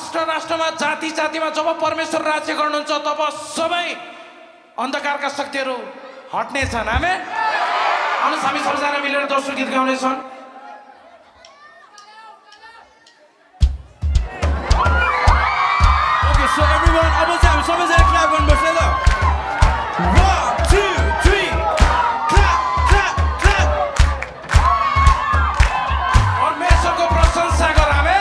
राष्ट्र राष्ट्रमा जाति जातिमा जब परमेश्वर राज्य गर्नुहुन्छ तब सबै अन्धकारका शक्तिहरू हट्ने छन्। हामी हामी सबैजना मिलेर दोस्रो गीत गाउने छौं। Okay, so everyone अब चाहिँ सबैजना क्ल्याप गर्नुपर्छ ल। 1 2 3 क्ल्याप क्ल्याप क्ल्याप। परमेश्वरको प्रशंसा गरौँ हामी।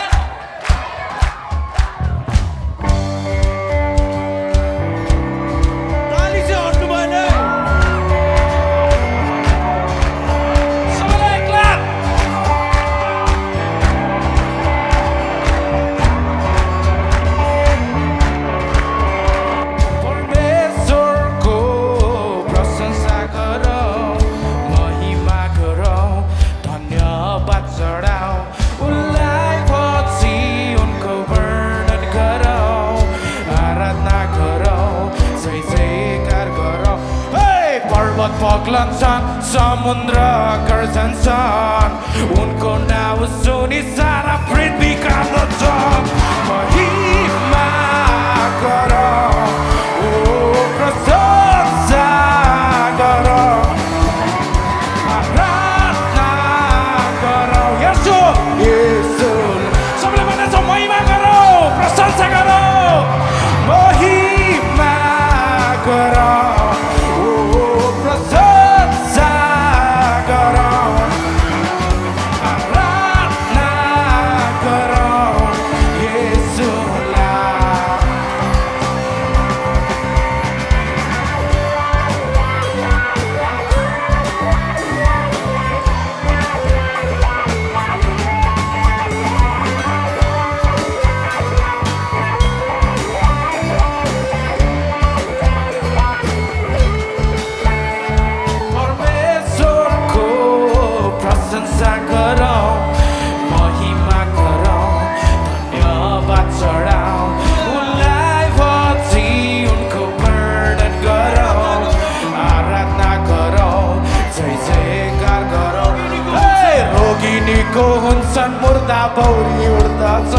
Paglansan, samundra karsansan. Unko nao suni sara prithvi ka danchan. Mahima karo, oh prasansa karo, aratna karo. Yesu, Yesu. Sabla mana so mahima karo, prasansa karo, mahima karo. को हुन्छन् मुर्दा पौडी उड्दछ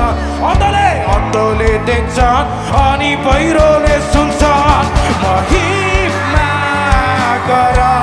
अन्दले अन्दले देख्छन् अनि पहिरोले सुन्छन् महिमा गर